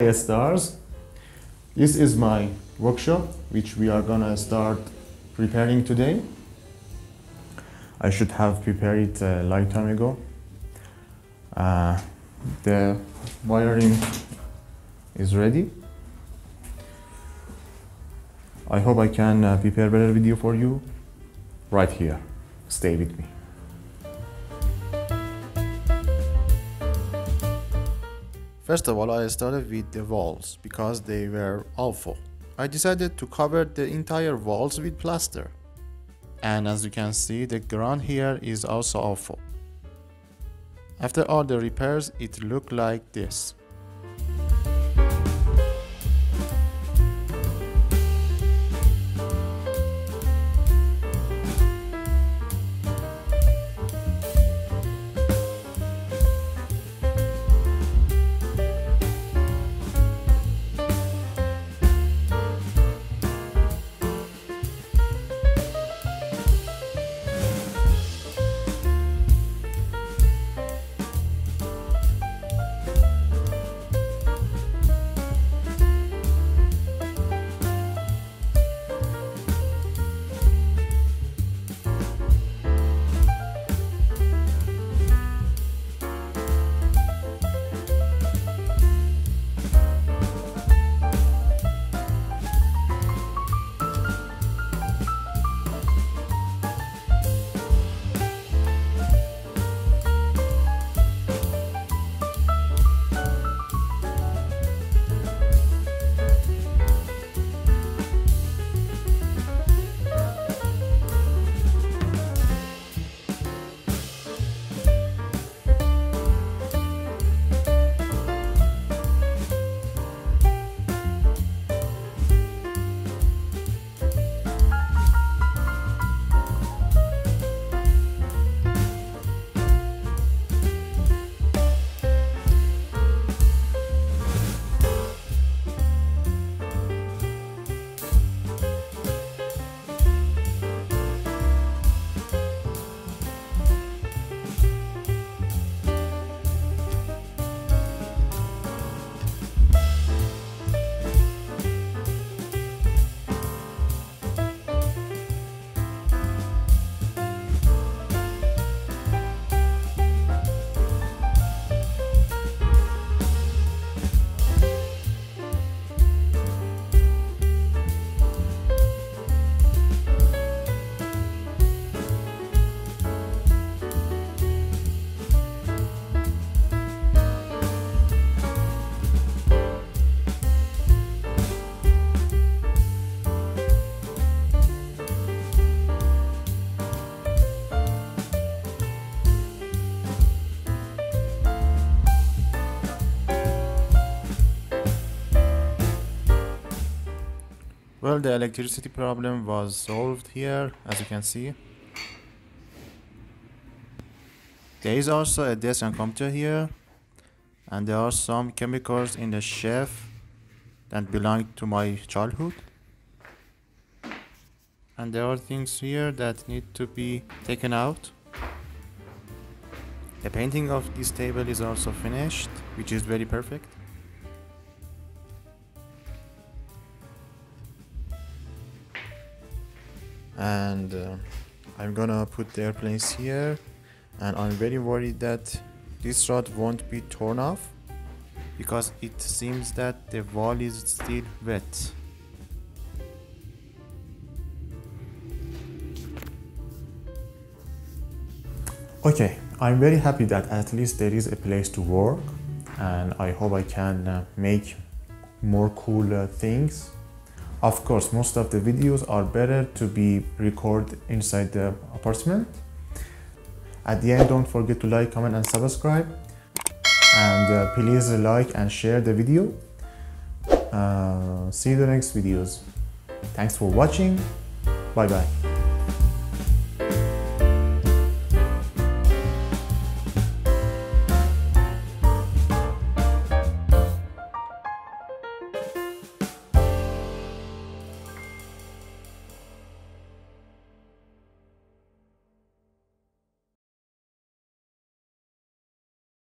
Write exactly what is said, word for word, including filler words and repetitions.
Stars. This is my workshop which we are gonna start preparing today. I should have prepared it a long time ago. Uh, the wiring is ready. I hope I can uh, prepare better video for you right here. Stay with me. First of all, I started with the walls because they were awful. I decided to cover the entire walls with plaster. And as you can see, the ground here is also awful. After all the repairs, it looked like this. Well, the electricity problem was solved here, as you can see. There is also a desk and computer here, and there are some chemicals in the shelf that belong to my childhood. And there are things here that need to be taken out. The painting of this table is also finished, which is very perfect. And uh, I'm gonna put the airplanes here, and I'm very worried that this rod won't be torn off because it seems that the wall is still wet. Okay, I'm very happy that at least there is a place to work, and I hope I can uh, make more cool uh, things. Of course, most of the videos are better to be recorded inside the apartment. At the end, don't forget to like, comment and subscribe. And uh, please like and share the video. Uh, see you in the next videos. Thanks for watching. Bye bye.